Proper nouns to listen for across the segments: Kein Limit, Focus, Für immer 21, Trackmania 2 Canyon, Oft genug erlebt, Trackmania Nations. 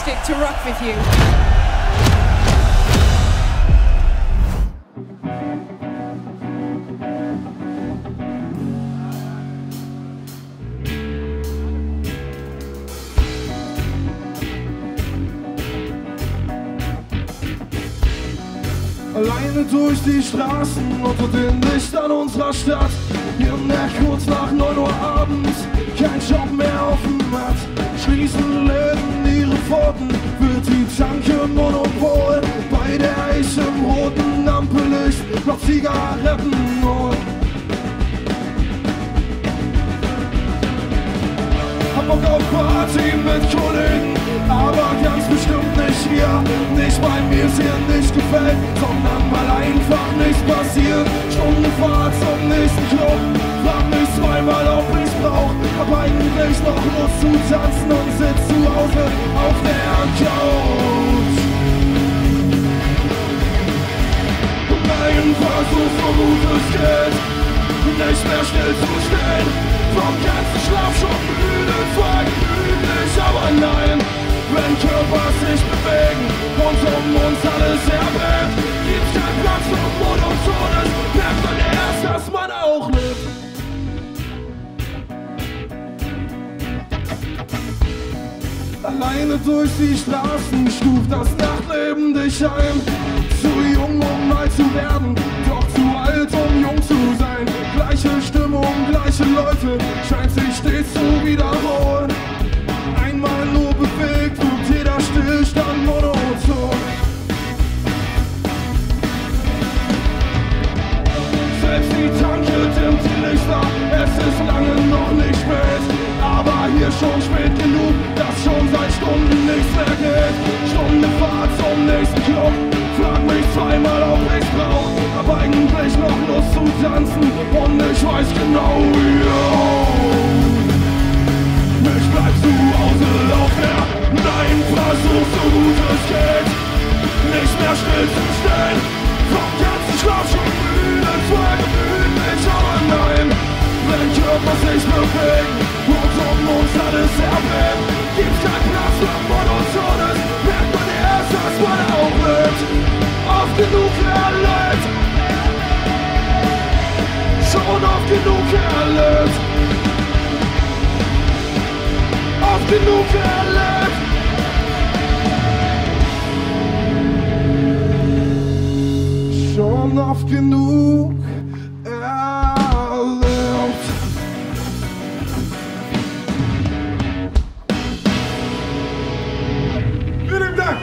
fantastic to rock with you. Alleine durch die Straßen unter den Lichtern unserer Stadt. Irgendwann kurz nach 9 Uhr abends, kein Shop mehr offen hat. Schließen Läden ihre Pforten, wird die Tanke Monopol. Bei der Eis im roten Ampellicht noch Zigaretten holt. Hab Bock auf Party mit Kollegen, aber ganz bestimmt nicht hier. Nicht bei mir ist hier nicht gefällt, sondern weil einfach nichts passiert. Stundenfahrt zum nächsten Club, frag mich zweimal, ob ich's brauch. Hab eigentlich noch Lust zu tanzen und sitz zu Hause auf der Couch. Nein, versuch so gut es geht, nicht mehr still zu stehen. Vom ganzen Schlaf schon müde, fragmütig, aber nein. Wenn Körper sich bewegen und um uns alles erwähnt, gibt's keinen Platz für Mut und Todes, merkt man erst, dass man auch lebt. Alleine durch die Straßen stuft das Nachtleben dich ein. Zu jung, um alt zu werden, doch zu alt, um jung zu sein. Gleiche Stimmung, gleiche Leute, scheint sich stets zu wiederholen. Einmal nur bewegt und jeder Stillstand monoton. Selbst die Tanke dimmt die Lichter, es ist lange noch nicht spät. Aber hier schon spät genug, dass schon seit Stunden nichts mehr geht. Stunde Fahrt zum nächsten Club, frag mich zweimal, ob ich's brauch. Hab eigentlich noch Lust zu tanzen und ich weiß genau, wie. Ich bleib zu Hause auf der Nein, versuch so gut es geht, nicht mehr still zu stehen. Vom ganzen Schlaf schon müde, zwar gemütlich, aber nein. Wenn Körper sich bewegt und um uns alles erwähnt, gibt's keinen Platz für Monotones, merkt man erst, dass man auch lebt. Oft genug erlebt, schon oft genug erlebt. Oft genug erlebt. Schon oft genug erlebt. Vielen Dank.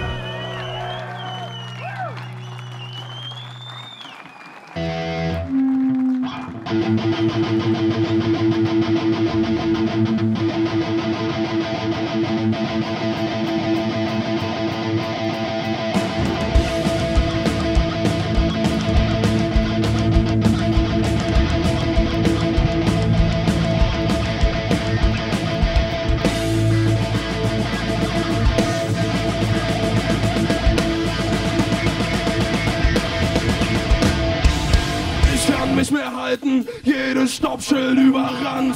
Jedes Stoppschild überrannt.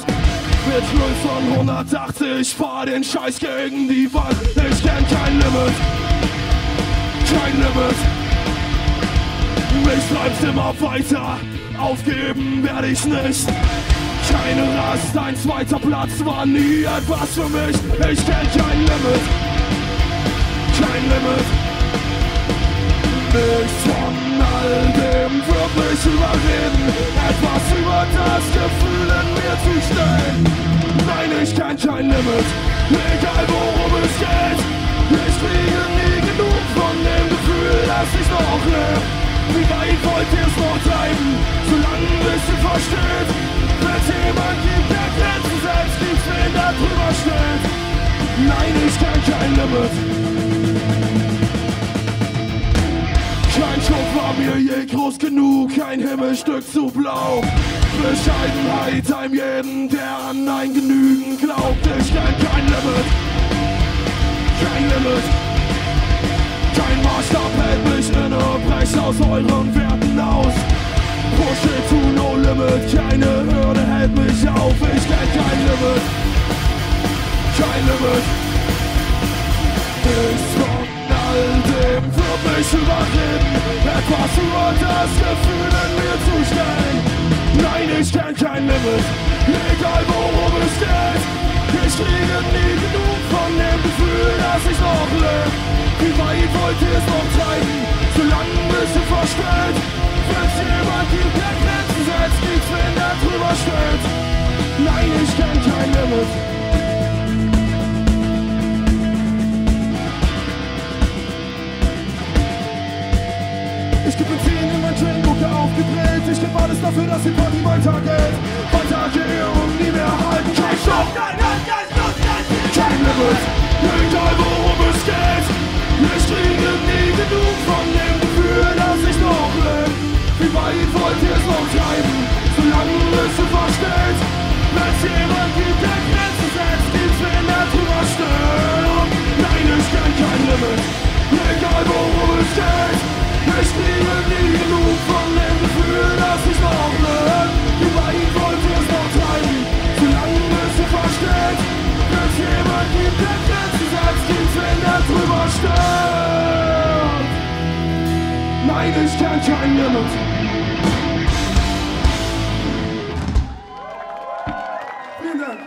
Mit 0 von 180 fahr den Scheiß gegen die Wand. Ich kenn kein Limit, kein Limit. Mich treibt's immer weiter, aufgeben werde ich nicht. Keine Rast, ein zweiter Platz war nie etwas für mich. Ich kenn kein Limit, kein Limit. Nichts von all dem wird mich überreden, etwas über das Gefühl in mir zu stehen. Nein, ich kenn kein Limit, egal worum es geht. Ich kriege nie genug von dem Gefühl, dass ich noch lebe. Wie weit wollt ihr's noch treiben, solange bis ihr versteht? Wenn's jemand gibt, der Grenzen setzt, nichts mehr da drüber steht. Nein, ich kenn kein Limit. Kein Schub war mir je groß genug, kein Himmelstück zu blau. Bescheidenheit einem jeden, der an ein Genügen glaubt. Ich kenn kein Limit, kein Limit. Kein Maßstab hält mich inne, brech aus euren Werten aus. Push it to no limit, keine Hürde hält mich auf. Ich kenn kein Limit, kein Limit. nichts von all dem für mich überreden. Etwas über das Gefühl in mir zu stellen. Nein, ich kenn kein Limit, egal worum es geht. Ich kriege nie genug von dem Gefühl, dass ich noch lebe. Wie weit wollt ihr es noch treiben, solange ein bisschen verstellt? Wenn's jemand gibt, der Grenzen setzt, nichts, wenn der drüber steht. Nein, ich kenn kein Limit. Ich geb Benzin in mein Drink, gucke aufgedreht. Ich geb alles dafür, dass die Party weitergeht. Weitergehe und nie mehr halten. Kein Stopp, kein Halt, kein Schluss, kein Ziel, kein Limit. Egal worum es geht. Ich kriege nie genug von dem Gefühl, dass ich noch lebe. Wie weit wollt ihr es noch treiben, solange es ihr versteht? Wenn's jemand gibt, der Grenzen setzt, gibt's wen, der drüber steht. Nein, ich kenn kein Limit. Egal worum es geht. Ich kriege nie genug von dem Gefühl, dass ich noch lebe. Wie weit wollt ihr es noch treiben, solange es ihr versteht? Wenn's jemand gibt, der Grenzen setzt, gibt's wen, der drüber steht. Nein, ich kenn kein Limit. Vielen Dank.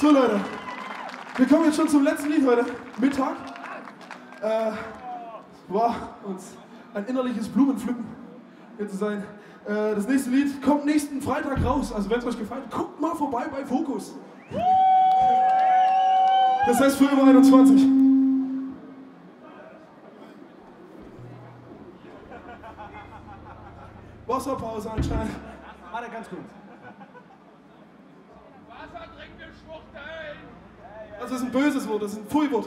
So Leute, wir kommen jetzt schon zum letzten Lied heute Mittag. Wow, uns ein innerliches Blumenpflücken hier zu sein. Das nächste Lied kommt nächsten Freitag raus. Also wenn es euch gefällt, guckt mal vorbei bei Focus. Das heißt für immer 21. Wasserpause anscheinend. Warte ganz kurz. Wasser trinkt den Schwuchteln. Das ist ein böses Wort, das ist ein Pfui-Wort. Ich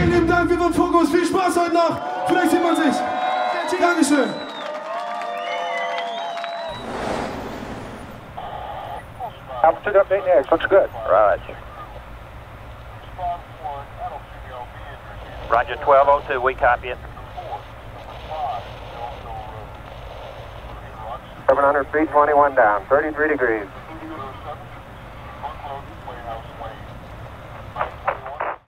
Vielen lieben Dank, wir waren Focus. Viel Spaß heute Nacht. Vielleicht sieht man sich. Dankeschön. Altitude update next. Looks good. Roger. Roger, 1202. We copy it. 700 feet, 21 down, 33 degrees.